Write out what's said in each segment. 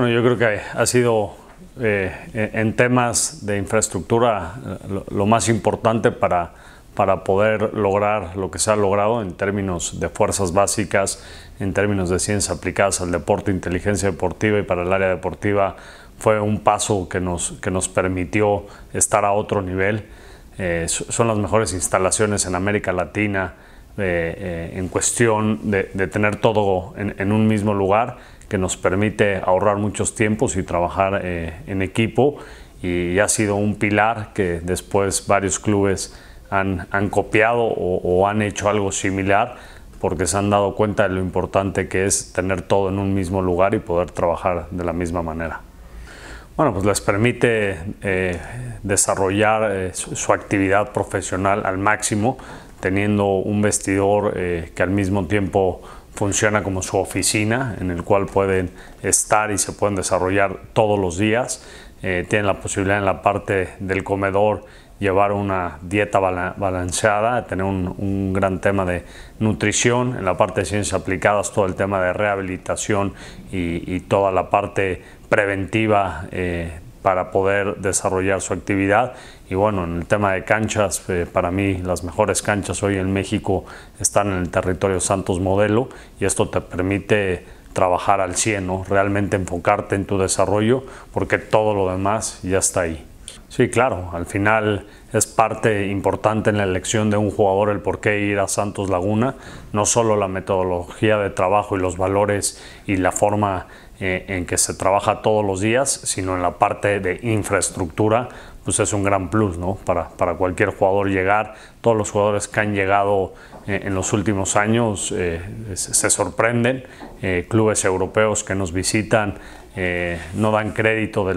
Bueno, yo creo que ha sido en temas de infraestructura lo más importante para poder lograr lo que se ha logrado en términos de fuerzas básicas, en términos de ciencias aplicadas al deporte, inteligencia deportiva y para el área deportiva. Fue un paso que nos permitió estar a otro nivel. Son las mejores instalaciones en América Latina en cuestión de tener todo en un mismo lugar, que nos permite ahorrar muchos tiempos y trabajar en equipo, y ha sido un pilar que después varios clubes han copiado o han hecho algo similar, porque se han dado cuenta de lo importante que es tener todo en un mismo lugar y poder trabajar de la misma manera. Bueno, pues les permite desarrollar su actividad profesional al máximo, teniendo un vestidor que al mismo tiempo funciona como su oficina, en el cual pueden estar y se pueden desarrollar todos los días. Tienen la posibilidad en la parte del comedor llevar una dieta balanceada, tener un gran tema de nutrición, en la parte de ciencias aplicadas todo el tema de rehabilitación y toda la parte preventiva para poder desarrollar su actividad. Y bueno, en el tema de canchas, para mí las mejores canchas hoy en México están en el Territorio Santos Modelo, y esto te permite trabajar al 100, ¿no? Realmente enfocarte en tu desarrollo, porque todo lo demás ya está ahí. Sí, claro, al final es parte importante en la elección de un jugador el por qué ir a Santos Laguna, no solo la metodología de trabajo y los valores y la forma en que se trabaja todos los días, sino en la parte de infraestructura. Pues es un gran plus, ¿no? Para cualquier jugador llegar. Todos los jugadores que han llegado en los últimos años se sorprenden. Clubes europeos que nos visitan no dan crédito de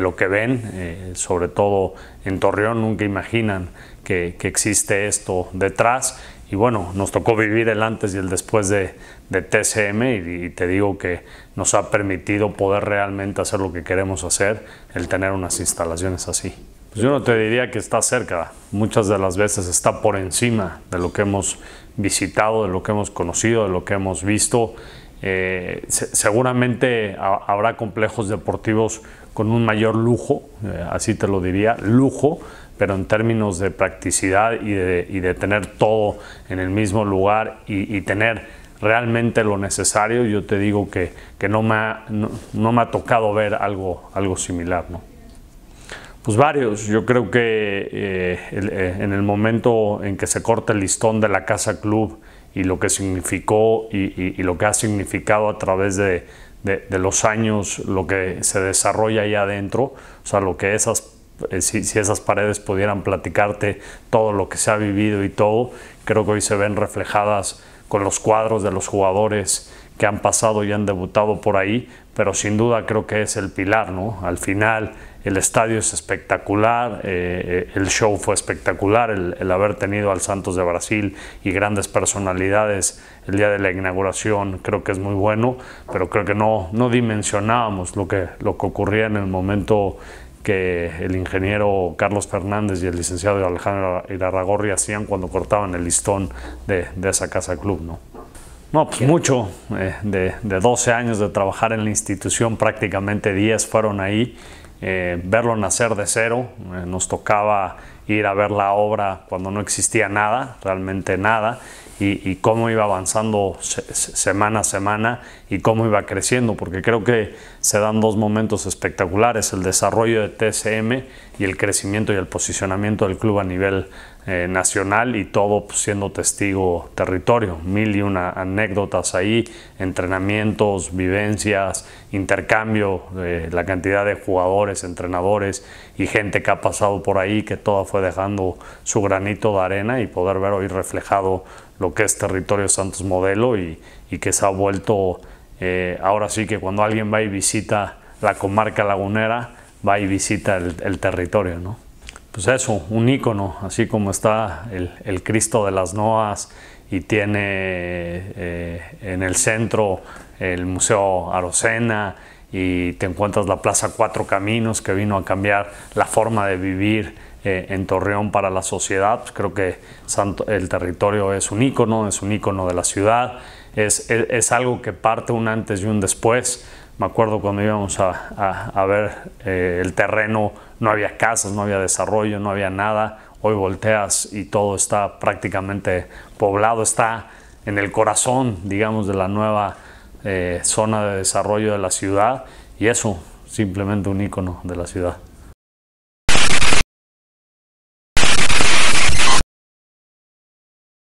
lo que ven, sobre todo en Torreón, nunca imaginan que existe esto detrás. Y bueno, nos tocó vivir el antes y el después de TSM, y te digo que nos ha permitido poder realmente hacer lo que queremos hacer, el tener unas instalaciones así. Pues yo no te diría que está cerca, muchas de las veces está por encima de lo que hemos visitado, de lo que hemos conocido, de lo que hemos visto. Seguramente habrá complejos deportivos con un mayor lujo, así te lo diría, lujo, pero en términos de practicidad y de tener todo en el mismo lugar y tener realmente lo necesario, yo te digo que no me ha tocado ver algo similar, ¿no? Pues varios. Yo creo que en el momento en que se corta el listón de la Casa Club y lo que significó y lo que ha significado a través de los años, lo que se desarrolla ahí adentro, o sea, lo que esas si esas paredes pudieran platicarte todo lo que se ha vivido y todo, creo que hoy se ven reflejadas con los cuadros de los jugadores que han pasado y han debutado por ahí, pero sin duda creo que es el pilar, ¿no? Al final el estadio es espectacular, el show fue espectacular, el haber tenido al Santos de Brasil y grandes personalidades el día de la inauguración creo que es muy bueno, pero creo que no dimensionábamos lo que ocurría en el momento que el ingeniero Carlos Fernández y el licenciado Alejandro Irarragorri hacían cuando cortaban el listón de esa Casa Club, ¿no? No, pues mucho, de 12 años de trabajar en la institución, prácticamente 10 fueron ahí, verlo nacer de cero. Nos tocaba ir a ver la obra cuando no existía nada, realmente nada, y cómo iba avanzando semana a semana y cómo iba creciendo, porque creo que se dan dos momentos espectaculares, el desarrollo de TSM y el crecimiento y el posicionamiento del club a nivel nacional, y todo pues siendo testigo territorio. 1001 anécdotas ahí, entrenamientos, vivencias, intercambio, la cantidad de jugadores, entrenadores y gente que ha pasado por ahí, que toda fue dejando su granito de arena, y poder ver hoy reflejado lo que es Territorio Santos Modelo y que se ha vuelto, ahora sí que cuando alguien va y visita la comarca lagunera, va y visita el territorio, ¿no? Pues eso, un ícono, así como está el Cristo de las Noas y tiene en el centro el Museo Arocena, y te encuentras la Plaza Cuatro Caminos, que vino a cambiar la forma de vivir en Torreón para la sociedad. Pues creo que el territorio es un ícono de la ciudad, es algo que parte un antes y un después. Me acuerdo cuando íbamos a ver el terreno, no había casas, no había desarrollo, no había nada. Hoy volteas y todo está prácticamente poblado, está en el corazón, digamos, de la nueva zona de desarrollo de la ciudad, y eso, simplemente un ícono de la ciudad.